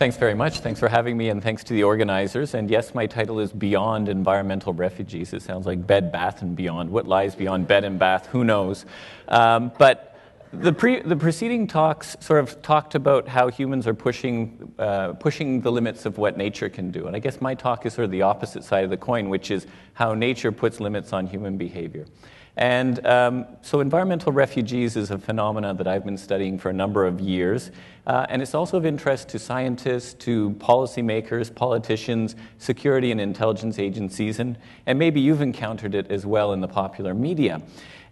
Thanks very much. Thanks for having me, and thanks to the organizers. And yes, my title is Beyond Environmental Refugees. It sounds like Bed, Bath, and Beyond. What lies beyond Bed and Bath? Who knows? But the preceding talks sort of talked about how humans are pushing the limits of what nature can do. And I guess my talk is sort of the opposite side of the coin, which is how nature puts limits on human behavior. And so environmental refugees is a phenomenon that I've been studying for a number of years. And it's also of interest to scientists, to policymakers, politicians, security and intelligence agencies, and maybe you've encountered it as well in the popular media.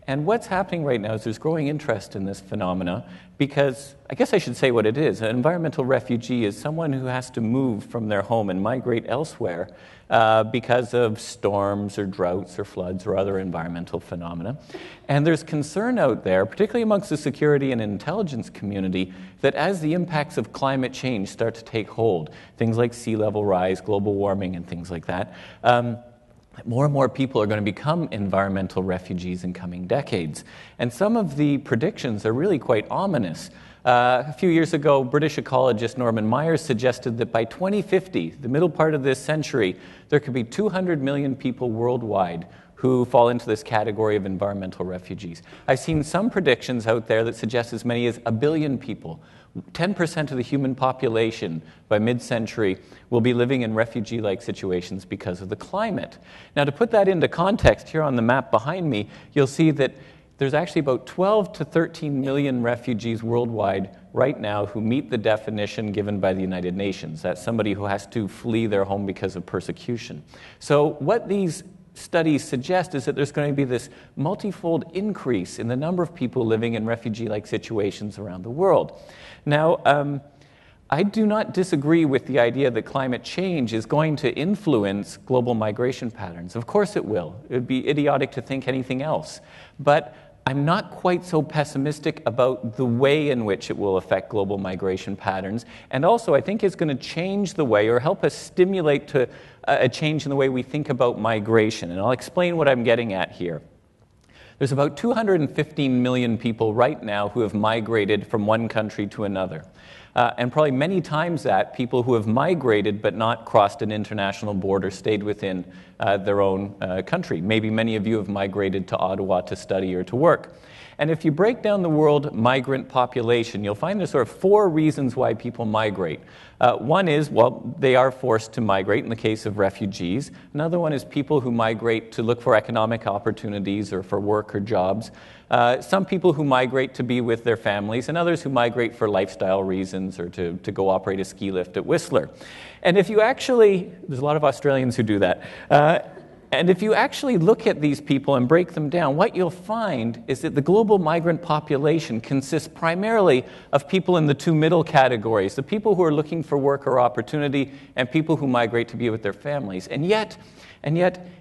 And what's happening right now is there's growing interest in this phenomena because, I guess I should say what it is. An environmental refugee is someone who has to move from their home and migrate elsewhere because of storms or droughts or floods or other environmental phenomena. And there's concern out there, particularly amongst the security and intelligence community, that as the impacts of climate change start to take hold, things like sea level rise, global warming, and things like that, more and more people are going to become environmental refugees in coming decades. And some of the predictions are really quite ominous. A few years ago, British ecologist Norman Myers suggested that by 2050, the middle part of this century, there could be 200 million people worldwide who fall into this category of environmental refugees. I've seen some predictions out there that suggest as many as 1 billion people, 10% of the human population by mid-century, will be living in refugee-like situations because of the climate. Now, to put that into context, here on the map behind me, you'll see that there's actually about 12 to 13 million refugees worldwide right now who meet the definition given by the United Nations. That's somebody who has to flee their home because of persecution. So what these studies suggest is that there's going to be this multifold increase in the number of people living in refugee-like situations around the world. Now, I do not disagree with the idea that climate change is going to influence global migration patterns. Of course it will. It would be idiotic to think anything else. But I'm not quite so pessimistic about the way in which it will affect global migration patterns. And also, I think it's going to change the way, or help us stimulate to a change in the way we think about migration. And I'll explain what I'm getting at here. There's about 215 million people right now who have migrated from one country to another. And probably many times that, people who have migrated but not crossed an international border, stayed within their own country. Maybe many of you have migrated to Ottawa to study or to work. And if you break down the world migrant population, you'll find there's sort of four reasons why people migrate. One is, well, they are forced to migrate in the case of refugees. Another one is people who migrate to look for economic opportunities or for work or jobs. Some people who migrate to be with their families, and others who migrate for lifestyle reasons or to go operate a ski lift at Whistler. And if you actually, there's a lot of Australians who do that. And if you actually look at these people and break them down, what you'll find is that the global migrant population consists primarily of people in the two middle categories, the people who are looking for work or opportunity and people who migrate to be with their families. And yet,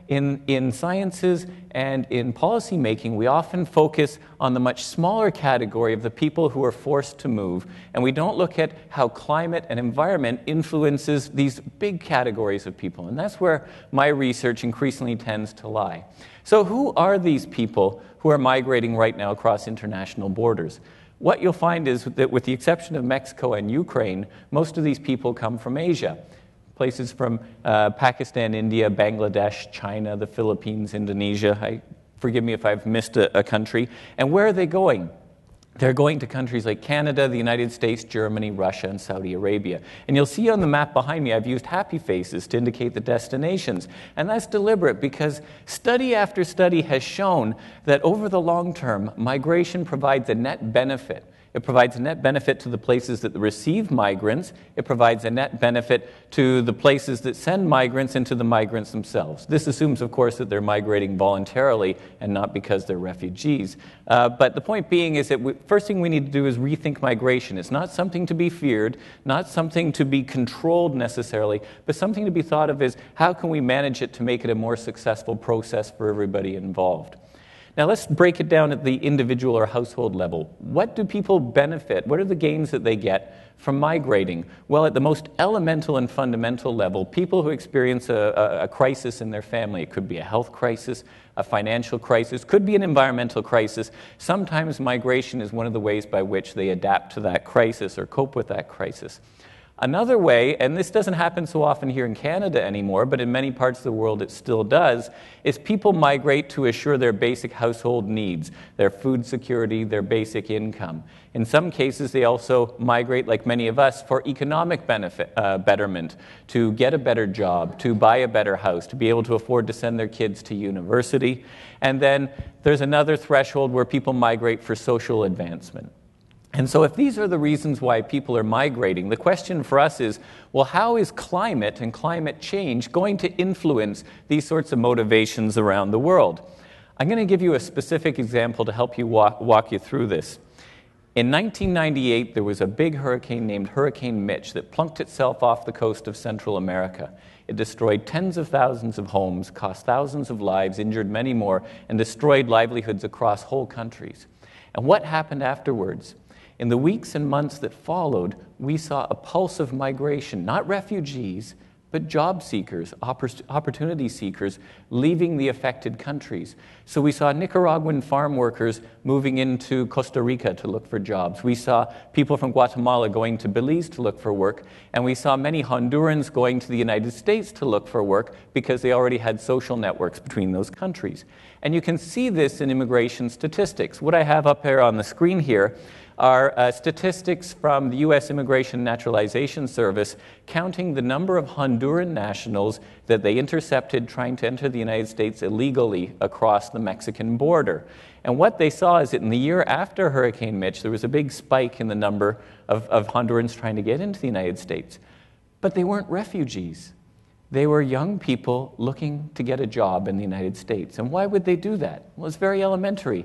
in sciences and in policymaking, we often focus on the much smaller category of the people who are forced to move, and we don't look at how climate and environment influences these big categories of people. And that's where my research increasingly tends to lie. So who are these people who are migrating right now across international borders? What you'll find is that with the exception of Mexico and Ukraine, most of these people come from Asia. Places from Pakistan, India, Bangladesh, China, the Philippines, Indonesia. Forgive me if I've missed a country. And where are they going? They're going to countries like Canada, the United States, Germany, Russia, and Saudi Arabia. And you'll see on the map behind me, I've used happy faces to indicate the destinations. And that's deliberate because study after study has shown that over the long term, migration provides a net benefit. It provides a net benefit to the places that receive migrants. It provides a net benefit to the places that send migrants and to the migrants themselves. This assumes, of course, that they're migrating voluntarily and not because they're refugees. But the point being is that first thing we need to do is rethink migration. It's not something to be feared, not something to be controlled necessarily, but something to be thought of as how can we manage it to make it a more successful process for everybody involved. Now let's break it down at the individual or household level. What do people benefit? What are the gains that they get from migrating? Well, at the most elemental and fundamental level, people who experience a crisis in their family, it could be a health crisis, a financial crisis, could be an environmental crisis. Sometimes migration is one of the ways by which they adapt to that crisis or cope with that crisis. Another way, and this doesn't happen so often here in Canada anymore, but in many parts of the world it still does, is people migrate to assure their basic household needs, their food security, their basic income. In some cases, they also migrate, like many of us, for economic benefit, betterment, to get a better job, to buy a better house, to be able to afford to send their kids to university. And then there's another threshold where people migrate for social advancement. And so if these are the reasons why people are migrating, the question for us is, well, how is climate and climate change going to influence these sorts of motivations around the world? I'm going to give you a specific example to help you walk you through this. In 1998, there was a big hurricane named Hurricane Mitch that plunked itself off the coast of Central America. It destroyed tens of thousands of homes, cost thousands of lives, injured many more, and destroyed livelihoods across whole countries. And what happened afterwards? In the weeks and months that followed, we saw a pulse of migration, not refugees, but job seekers, opportunity seekers, leaving the affected countries. So we saw Nicaraguan farm workers moving into Costa Rica to look for jobs. We saw people from Guatemala going to Belize to look for work. And we saw many Hondurans going to the United States to look for work because they already had social networks between those countries. And you can see this in immigration statistics. What I have up here on the screen here are statistics from the U.S. Immigration and Naturalization Service counting the number of Honduran nationals that they intercepted trying to enter the United States illegally across the Mexican border. And what they saw is that in the year after Hurricane Mitch, there was a big spike in the number of Hondurans trying to get into the United States. But they weren't refugees. They were young people looking to get a job in the United States. And why would they do that? Well, it's very elementary.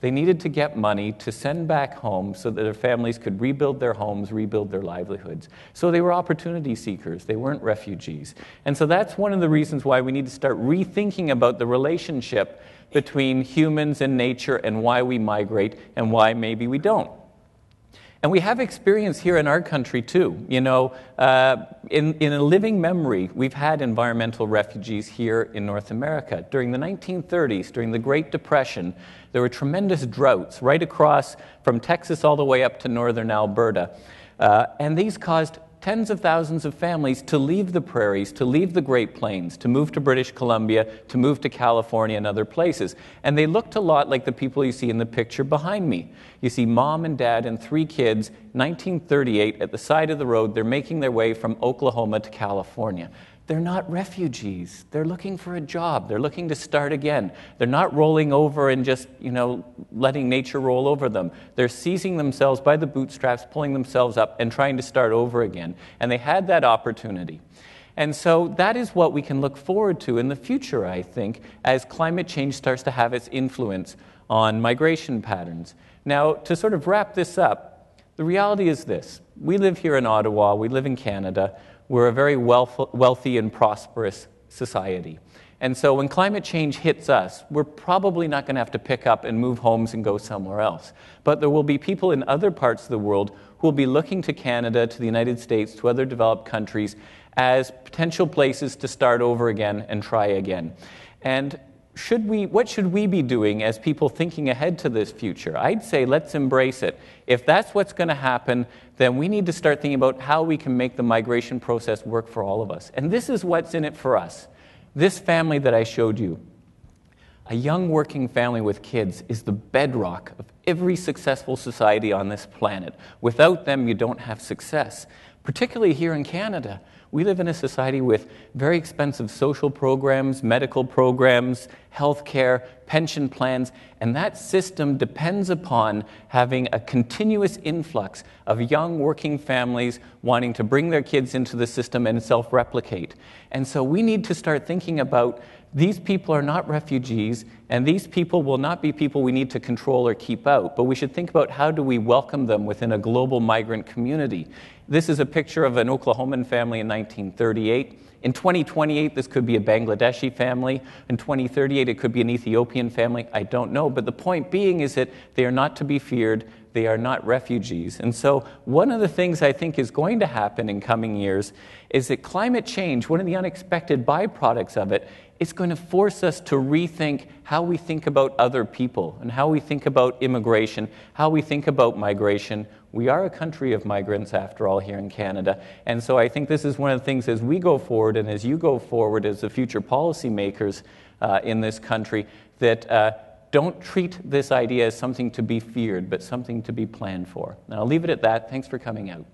They needed to get money to send back home so that their families could rebuild their homes, rebuild their livelihoods. So they were opportunity seekers. They weren't refugees. And so that's one of the reasons why we need to start rethinking about the relationship between humans and nature and why we migrate and why maybe we don't. And we have experience here in our country, too. You know, in a living memory, we've had environmental refugees here in North America. During the 1930s, during the Great Depression, there were tremendous droughts right across from Texas all the way up to northern Alberta. And these caused tens of thousands of families to leave the prairies, to leave the Great Plains, to move to British Columbia, to move to California and other places. And they looked a lot like the people you see in the picture behind me. You see mom and dad and three kids, 1938, at the side of the road. They're making their way from Oklahoma to California. They're not refugees. They're looking for a job. They're looking to start again. They're not rolling over and just, you know, letting nature roll over them. They're seizing themselves by the bootstraps, pulling themselves up, and trying to start over again. And they had that opportunity. And so that is what we can look forward to in the future, I think, as climate change starts to have its influence on migration patterns. Now, to sort of wrap this up, the reality is this. We live here in Ottawa. We live in Canada. We're a very wealthy and prosperous society. And so when climate change hits us, we're probably not going to have to pick up and move homes and go somewhere else. But there will be people in other parts of the world who will be looking to Canada, to the United States, to other developed countries as potential places to start over again and try again. And what should we be doing as people thinking ahead to this future? I'd say let's embrace it. If that's what's going to happen, then we need to start thinking about how we can make the migration process work for all of us. And this is what's in it for us. This family that I showed you, a young working family with kids, is the bedrock of every successful society on this planet. Without them, you don't have success. Particularly here in Canada, we live in a society with very expensive social programs, medical programs, health care, pension plans, and that system depends upon having a continuous influx of young working families wanting to bring their kids into the system and self-replicate. And so we need to start thinking about these people are not refugees, and these people will not be people we need to control or keep out, but we should think about how do we welcome them within a global migrant community. This is a picture of an Oklahoman family in 1938. In 2028, this could be a Bangladeshi family. In 2038, it could be an Ethiopian family. I don't know, but the point being is that they are not to be feared. They are not refugees. And so one of the things I think is going to happen in coming years is that climate change, one of the unexpected byproducts of it, it's going to force us to rethink how we think about other people and how we think about immigration, how we think about migration, We are a country of migrants, after all, here in Canada. And so I think this is one of the things as we go forward and as you go forward as the future policymakers in this country, that don't treat this idea as something to be feared, but something to be planned for. And I'll leave it at that. Thanks for coming out.